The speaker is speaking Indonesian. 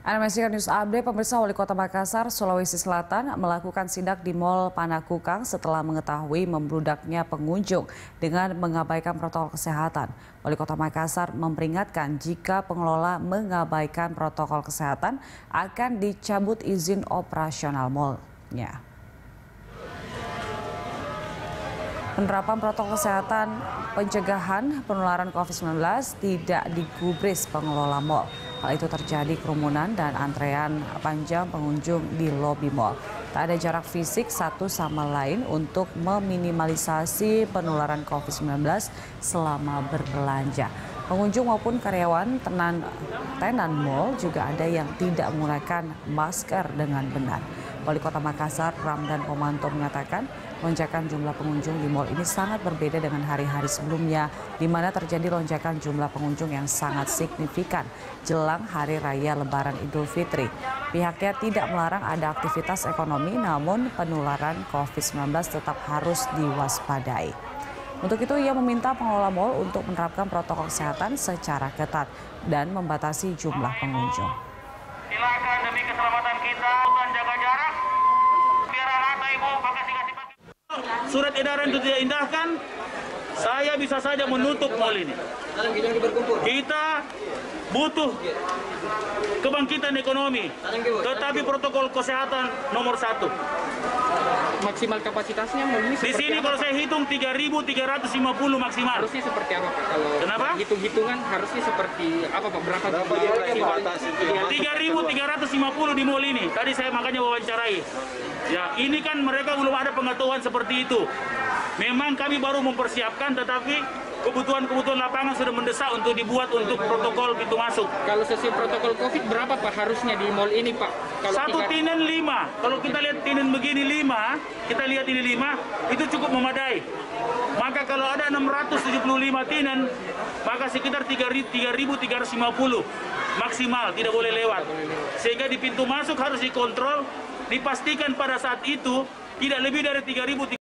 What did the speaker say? Anda masih News Update, pemirsa. Wali Kota Makassar, Sulawesi Selatan melakukan sidak di Mal Panakkukang setelah mengetahui membludaknya pengunjung dengan mengabaikan protokol kesehatan. Wali Kota Makassar memperingatkan jika pengelola mengabaikan protokol kesehatan akan dicabut izin operasional malnya. Penerapan protokol kesehatan pencegahan penularan COVID-19 tidak digubris pengelola mal. Hal itu terjadi kerumunan dan antrean panjang pengunjung di lobi mal. Tak ada jarak fisik satu sama lain untuk meminimalisasi penularan COVID-19 selama berbelanja. Pengunjung maupun karyawan tenan mal juga ada yang tidak menggunakan masker dengan benar. Wali Kota Makassar Ramdhan Pomanto mengatakan lonjakan jumlah pengunjung di mal ini sangat berbeda dengan hari-hari sebelumnya, di mana terjadi lonjakan jumlah pengunjung yang sangat signifikan jelang Hari Raya Lebaran Idul Fitri. Pihaknya tidak melarang ada aktivitas ekonomi, namun penularan COVID-19 tetap harus diwaspadai. Untuk itu, ia meminta pengelola mal untuk menerapkan protokol kesehatan secara ketat dan membatasi jumlah pengunjung. Silakan demi keselamatan kita, bukan jaga jarak. Biar anak ibu pakai sikat-sikat. Surat edaran itu tidak indahkan, saya bisa saja menutup mal ini. Kita butuh kebangkitan ekonomi, tetapi protokol kesehatan nomor satu. Maksimal kapasitasnya mungkin di sini apa? Kalau saya hitung 3.350 maksimal. Harusnya seperti apa Pak? Kalau kenapa? Hitung-hitungan harusnya seperti apa Pak? Berapa jumlah maksimal? 3.350 di mal ini. Tadi saya makanya wawancarai. Ya, ini kan mereka belum ada pengetahuan seperti itu. Memang kami baru mempersiapkan, tetapi kebutuhan-kebutuhan lapangan sudah mendesak untuk dibuat untuk protokol pintu masuk. Kalau sesuai protokol COVID berapa Pak harusnya di mal ini Pak? Kalau Satu tinen 5. Kalau kita lihat tinen begini 5, kita lihat ini 5, itu cukup memadai. Maka kalau ada 675 tinen, maka sekitar 3.350 maksimal, tidak boleh lewat. Sehingga di pintu masuk harus dikontrol. Dipastikan pada saat itu tidak lebih dari 3.000.